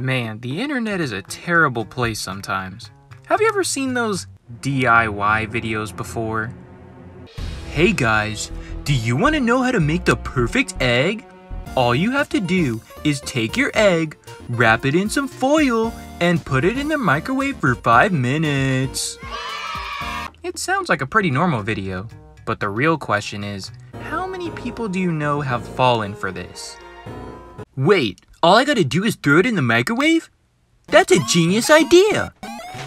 Man, the internet is a terrible place sometimes. Have you ever seen those DIY videos before? Hey guys, do you want to know how to make the perfect egg? All you have to do is take your egg, wrap it in some foil, and put it in the microwave for 5 minutes. It sounds like a pretty normal video, but the real question is, how many people do you know have fallen for this? Wait, all I gotta do is throw it in the microwave? That's a genius idea!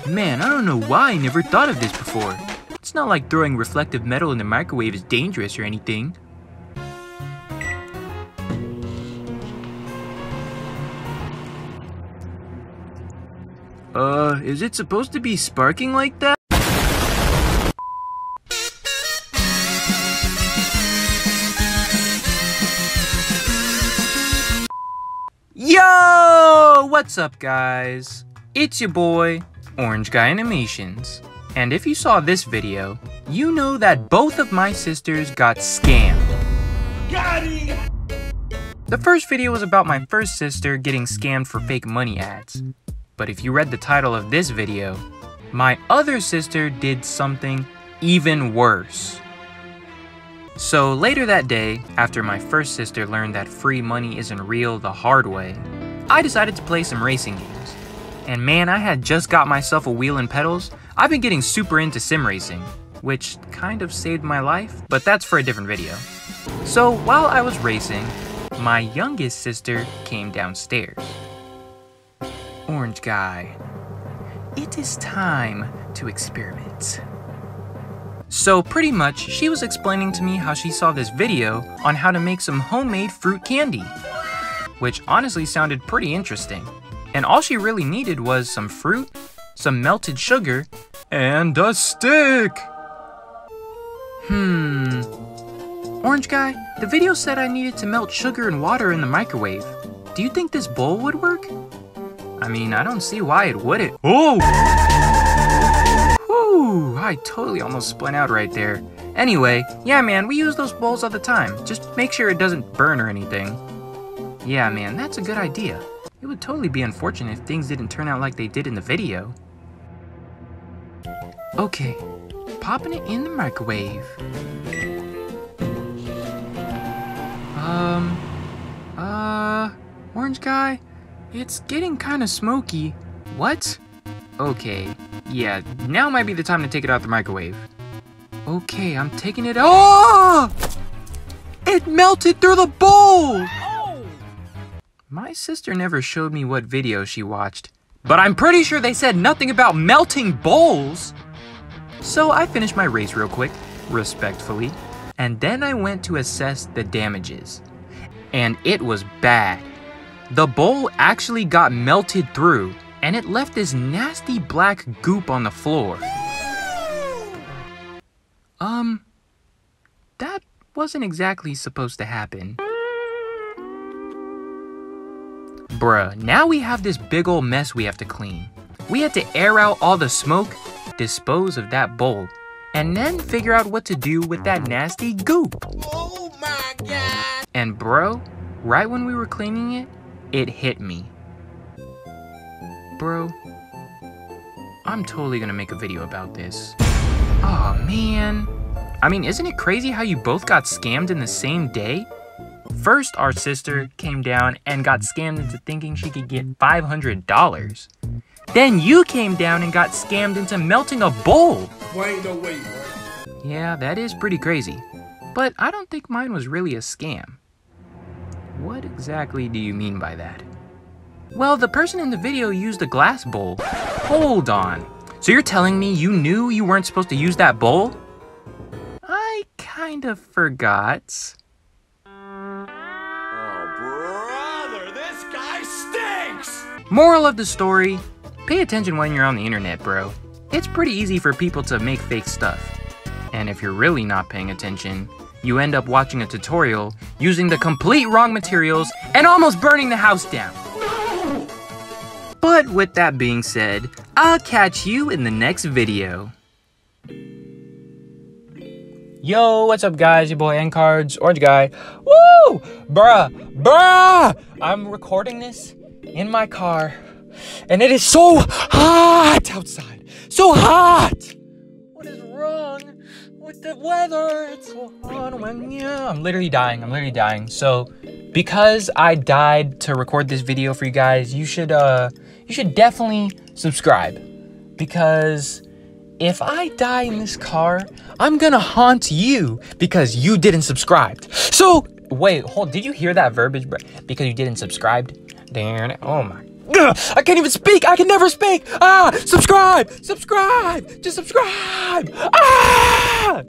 Man, I don't know why I never thought of this before. It's not like throwing reflective metal in the microwave is dangerous or anything. Is it supposed to be sparking like that? Yo! What's up, guys? It's your boy, Orange Guy Animations. And if you saw this video, you know that both of my sisters got scammed. Got him! The first video was about my first sister getting scammed for fake money ads. But if you read the title of this video, my other sister did something even worse. So later that day, after my first sister learned that free money isn't real the hard way, I decided to play some racing games. And man, I had just got myself a wheel and pedals. I've been getting super into sim racing, which kind of saved my life, but that's for a different video. So while I was racing, my youngest sister came downstairs. Orange Guy, it is time to experiment. So pretty much, she was explaining to me how she saw this video on how to make some homemade fruit candy, which honestly sounded pretty interesting. And all she really needed was some fruit, some melted sugar, and a stick. Orange Guy, the video said I needed to melt sugar and water in the microwave. Do you think this bowl would work? I mean, I don't see why it wouldn't. Oh! Whew, I totally almost spun out right there. Anyway, yeah man, we use those bowls all the time. Just make sure it doesn't burn or anything. Yeah man, that's a good idea. It would totally be unfortunate if things didn't turn out like they did in the video. Okay, popping it in the microwave. Orange Guy? It's getting kind of smoky. What? Okay, yeah, now might be the time to take it out the microwave. Okay, I'm taking it out. Oh! It melted through the bowl! Oh! My sister never showed me what video she watched, but I'm pretty sure they said nothing about melting bowls. So I finished my race real quick, respectfully, and then I went to assess the damages. And it was bad. The bowl actually got melted through, and it left this nasty black goop on the floor. That wasn't exactly supposed to happen. Bruh, now we have this big old mess we have to clean. We had to air out all the smoke, dispose of that bowl, and then figure out what to do with that nasty goop. Oh my God! And bro, right when we were cleaning it, it hit me. Bro, I'm totally gonna make a video about this. Aw, man. I mean, isn't it crazy how you both got scammed in the same day? First, our sister came down and got scammed into thinking she could get $500. Then you came down and got scammed into melting a bowl. Ain't no way, bro. Yeah, that is pretty crazy. But I don't think mine was really a scam. What exactly do you mean by that? Well, the person in the video used a glass bowl. Hold on. So you're telling me you knew you weren't supposed to use that bowl? I kind of forgot. Oh, brother, this guy stinks! Moral of the story, pay attention when you're on the internet, bro. It's pretty easy for people to make fake stuff. And if you're really not paying attention, you end up watching a tutorial, using the complete wrong materials, and almost burning the house down. No! But with that being said, I'll catch you in the next video. Yo, what's up guys, your boy N-Cards, Orange Guy. Woo! Bruh! Bruh! I'm recording this in my car, and it is so hot outside. So hot! What is wrong with the weather? It's so hot when I'm literally dying. So because I died to record this video for you guys, you should definitely subscribe, because if I die in this car, I'm gonna haunt you because you didn't subscribe. So wait, hold, did you hear that verbiage? Because you didn't subscribe? Damn, oh my, I can't even speak. I can never speak. Ah, subscribe, just subscribe. Ah!